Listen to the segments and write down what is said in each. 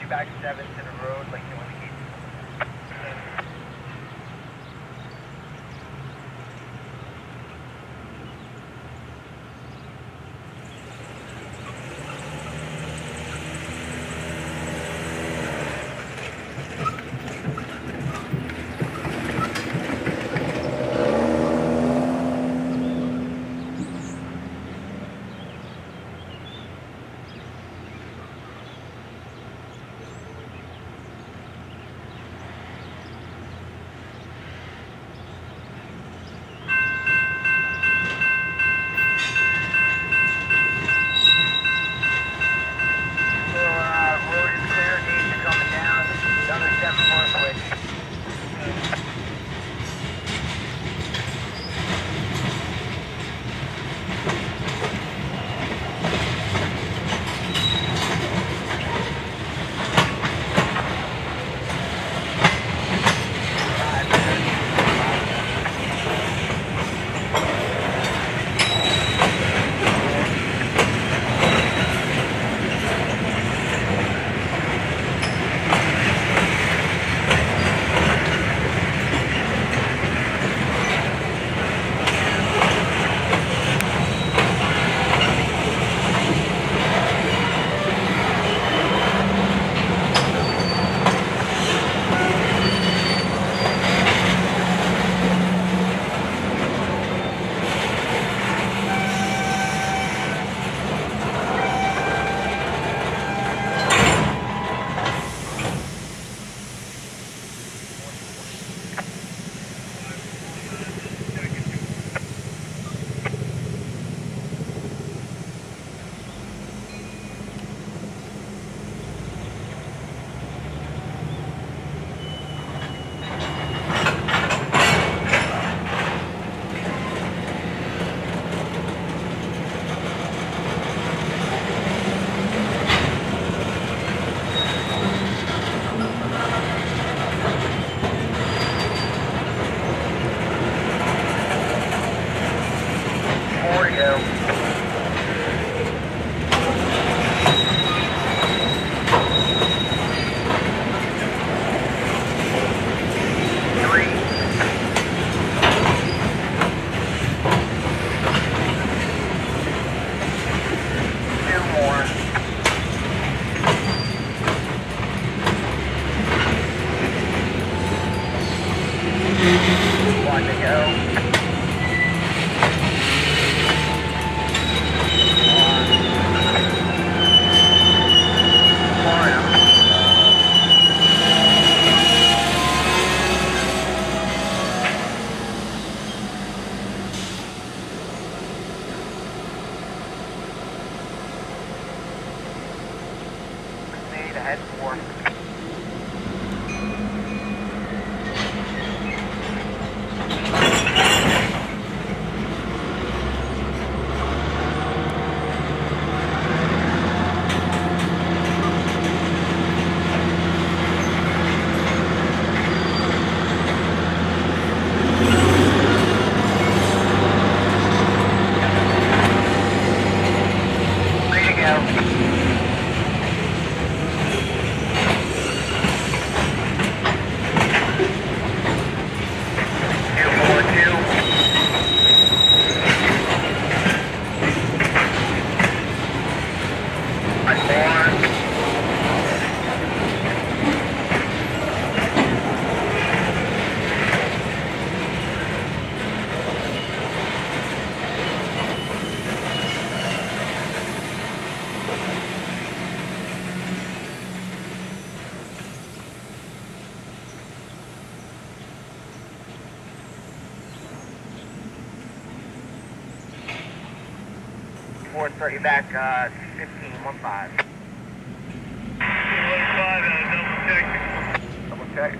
you back seven to the road like you want to keep. Sorry, you back 15-15. 15-15, double check.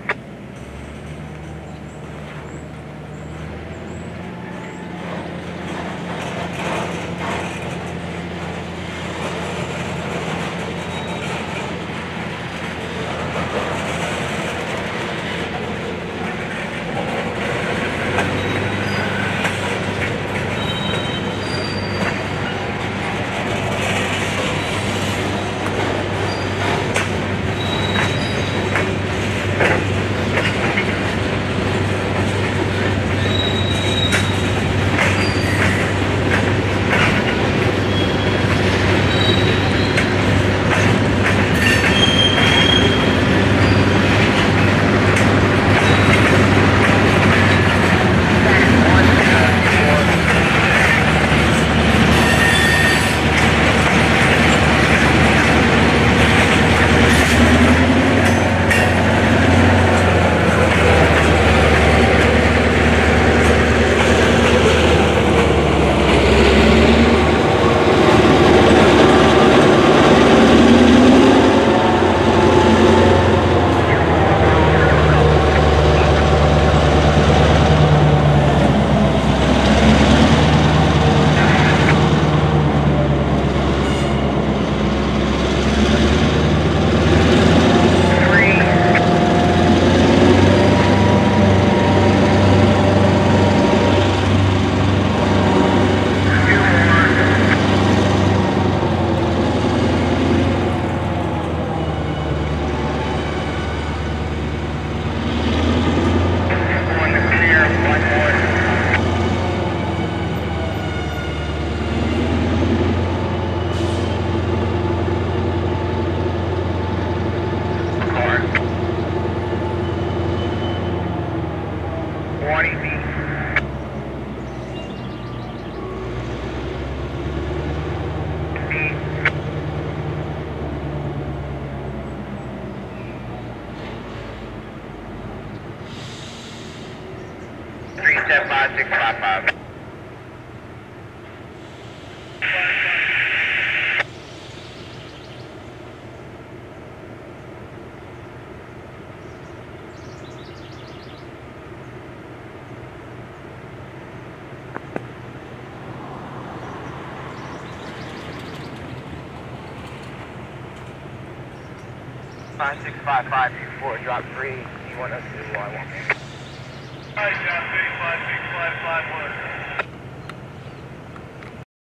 75655. Drop 3, D102, Y1. Alright, John, 35655, 1.